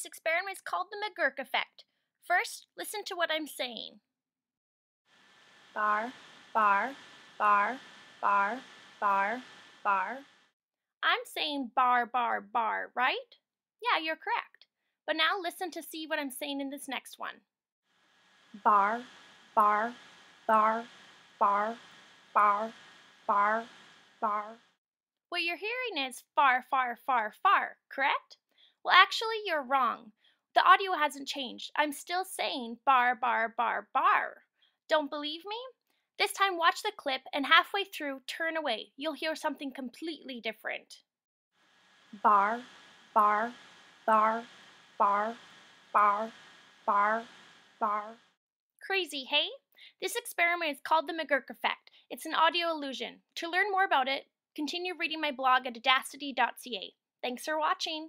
This experiment is called the McGurk effect. First, listen to what I'm saying. Bar, bar, bar, bar, bar, bar. I'm saying bar, bar, bar, right? Yeah, you're correct. But now listen to see what I'm saying in this next one. Bar, bar, bar, bar, bar, bar, bar. What you're hearing is far, far, far, far, correct? Well, actually, you're wrong. The audio hasn't changed. I'm still saying bar, bar, bar, bar. Don't believe me? This time watch the clip and halfway through, turn away. You'll hear something completely different. Bar, bar, bar, bar, bar, bar, bar. Crazy, hey? This experiment is called the McGurk effect. It's an audio illusion. To learn more about it, continue reading my blog at edacity.ca. Thanks for watching.